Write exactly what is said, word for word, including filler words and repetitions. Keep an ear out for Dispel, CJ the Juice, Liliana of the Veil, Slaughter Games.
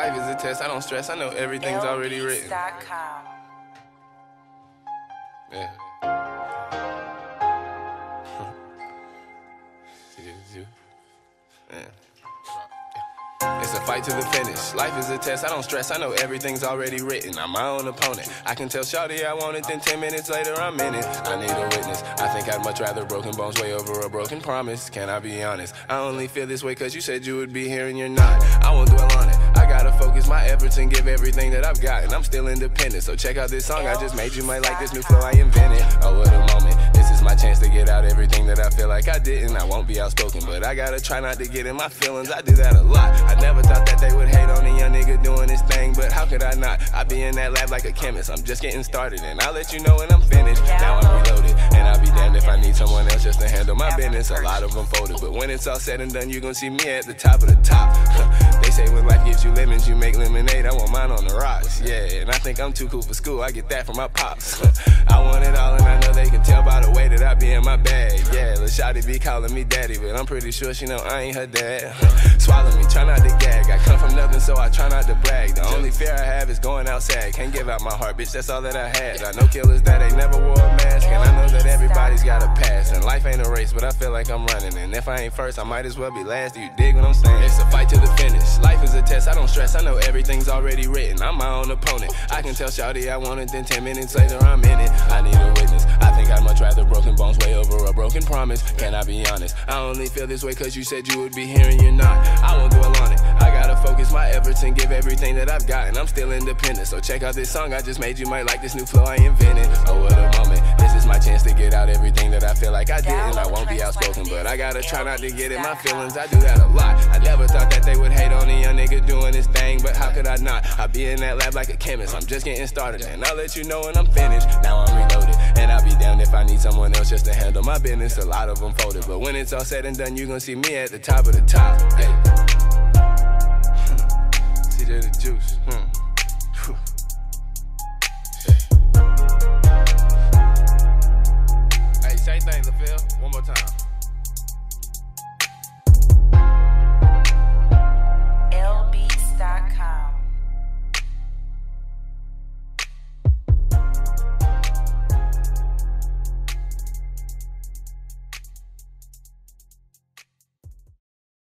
Life is a test, I don't stress, I know everything's already written. Yeah. It's a fight to the finish. Life is a test, I don't stress, I know everything's already written. I'm my own opponent. I can tell shawty I want it, then ten minutes later I'm in it. I need a witness. I think I'd much rather broken bones way over a broken promise. Can I be honest? I only feel this way cause you said you would be here and you're not. I won't dwell on it. I gotta focus my efforts and give everything that I've got, and I'm still independent, so check out this song I just made. You might like this new flow I invented. Oh, what a moment. This is my chance to get out everything that I feel like I didn't. I won't be outspoken, but I gotta try not to get in my feelings. I do that a lot. I never thought that they would hate on a young nigga doing this thing, but how could I not? I be in that lab like a chemist. I'm just getting started, and I'll let you know when I'm finished. Now I'm reloaded, and I'll be damned if I need someone else just to handle my business. A lot of them folded, but when it's all said and done, you're gonna see me at the top of the top. They say when life gives you lemons, you make lemonade. I want mine on the rocks, yeah. And I think I'm too cool for school. I get that from my pops. I want it all, and I know they can tell by the way that I be in my bag. Yeah, lil' shawty be calling me daddy, but I'm pretty sure she know I ain't her dad. Swallow me, try not to gag. I come from nothing, so I try not to brag. The only fear I have is going outside. Can't give out my heart, bitch. That's all that I had. I know killers that ain't never wore a mask, and I know that everybody's got a pass. And life ain't a race, but I feel like I'm running. And if I ain't first, I might as well be last. Do you dig what I'm saying? It's a fight to the finish. Life is a test. I don't stress, I know everything's already written. I'm my own opponent. I can tell shawty I want it, then ten minutes later I'm in it. I need a witness. I think I'd much rather broken bones way over a broken promise. Can I be honest? I only feel this way cause you said you would be here and you're not. I won't dwell on it. I gotta focus my efforts and give everything that I've got, and I'm still independent, so check out this song I just made. You might like this new flow I invented. Oh, what a moment. This is my chance to get out everything that I feel like I didn't. I won't be outspoken, but I gotta try not to get in my feelings. I do that a lot. I never thought that they would hate on a young nigga doing this thing, but how could I not? I be in that lab like a chemist. I'm just getting started, and I'll let you know when I'm finished. Now I'm reloaded, and I'll be down if I need someone else just to handle my business. A lot of them folded, but when it's all said and done, you gonna see me at the top of the top. Hey. C J the Juice. Hmm.